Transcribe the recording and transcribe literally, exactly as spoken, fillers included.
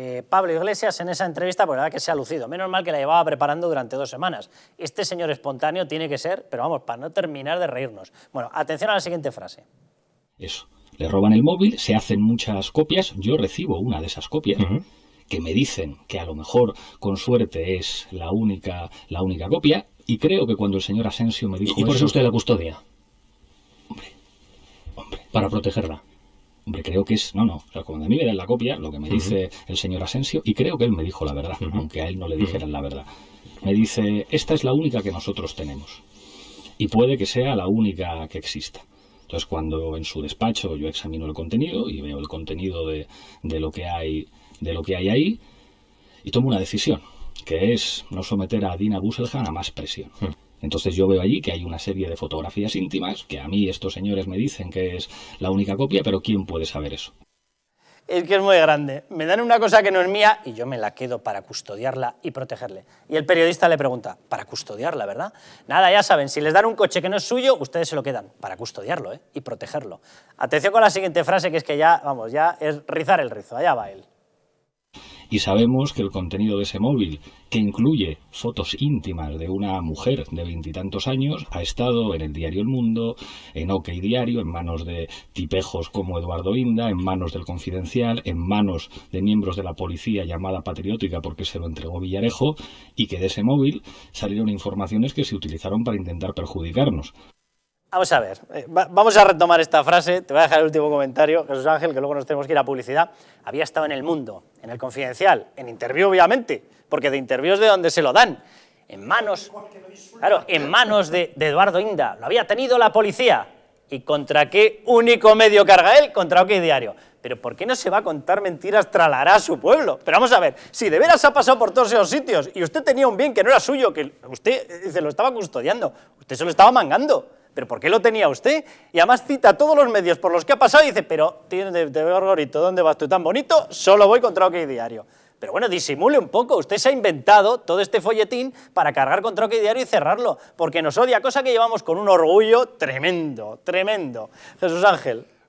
Eh, Pablo Iglesias en esa entrevista, por la verdad que se ha lucido. Menos mal que la llevaba preparando durante dos semanas. Este señor espontáneo tiene que ser, pero vamos, para no terminar de reírnos. Bueno, atención a la siguiente frase. Eso, le roban el móvil, se hacen muchas copias, yo recibo una de esas copias, uh-huh. que me dicen que a lo mejor, con suerte, es la única, la única copia, y creo que cuando el señor Asensio me dijo... ¿Y por eso usted la custodia? Hombre, hombre, para protegerla. Hombre, creo que es... No, no. O sea, cuando a mí me dan la copia, lo que me uh-huh. dice el señor Asensio, y creo que él me dijo la verdad, uh-huh. aunque a él no le dijeran la verdad. Me dice, esta es la única que nosotros tenemos. Y puede que sea la única que exista. Entonces, cuando en su despacho yo examino el contenido y veo el contenido de, de, lo, que hay, de lo que hay ahí, y tomo una decisión, que es no someter a Dina Busselham a más presión. Uh-huh. Entonces yo veo allí que hay una serie de fotografías íntimas, que a mí estos señores me dicen que es la única copia, pero ¿quién puede saber eso? Es que es muy grande. Me dan una cosa que no es mía y yo me la quedo para custodiarla y protegerle. Y el periodista le pregunta, para custodiarla, ¿verdad? Nada, ya saben, si les dan un coche que no es suyo, ustedes se lo quedan para custodiarlo, ¿eh? Y protegerlo. Atención con la siguiente frase, que es que ya, vamos, ya es rizar el rizo, allá va él. Y sabemos que el contenido de ese móvil, que incluye fotos íntimas de una mujer de veintitantos años, ha estado en el diario El Mundo, en OK Diario, en manos de tipejos como Eduardo Inda, en manos del Confidencial, en manos de miembros de la policía llamada patriótica porque se lo entregó Villarejo, y que de ese móvil salieron informaciones que se utilizaron para intentar perjudicarnos. Vamos a ver, vamos a retomar esta frase, te voy a dejar el último comentario, Jesús Ángel, que luego nos tenemos que ir a publicidad. Había estado en El Mundo, en El Confidencial, en Intervio obviamente, porque de Intervio es de donde se lo dan, en manos, claro, en manos de, de Eduardo Inda, lo había tenido la policía. ¿Y contra qué único medio carga él? Contra OK Diario. Pero ¿por qué no se va a contar mentiras tralará a su pueblo? Pero vamos a ver, si de veras ha pasado por todos esos sitios y usted tenía un bien que no era suyo, que usted se lo estaba custodiando, usted se lo estaba mangando. ¿Pero por qué lo tenía usted? Y además cita a todos los medios por los que ha pasado y dice, pero te veo gorrito, ¿dónde vas tú tan bonito? Solo voy contra OK Diario. Pero bueno, disimule un poco, usted se ha inventado todo este folletín para cargar contra OK Diario y cerrarlo, porque nos odia, cosa que llevamos con un orgullo tremendo, tremendo. Jesús Ángel.